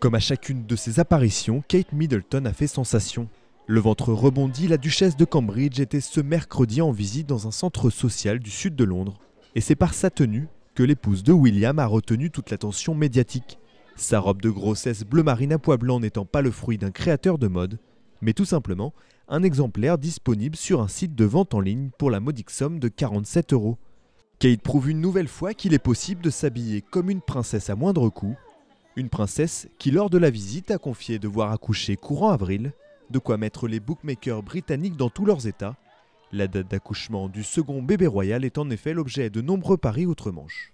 Comme à chacune de ses apparitions, Kate Middleton a fait sensation. Le ventre rebondi, la duchesse de Cambridge était ce mercredi en visite dans un centre social du sud de Londres. Et c'est par sa tenue que l'épouse de William a retenu toute l'attention médiatique. Sa robe de grossesse bleu marine à pois blancs n'étant pas le fruit d'un créateur de mode, mais tout simplement un exemplaire disponible sur un site de vente en ligne pour la modique somme de 47 €. Kate prouve une nouvelle fois qu'il est possible de s'habiller comme une princesse à moindre coût. Une princesse qui, lors de la visite, a confié devoir accoucher courant avril, de quoi mettre les bookmakers britanniques dans tous leurs états. La date d'accouchement du second bébé royal est en effet l'objet de nombreux paris outre-Manche.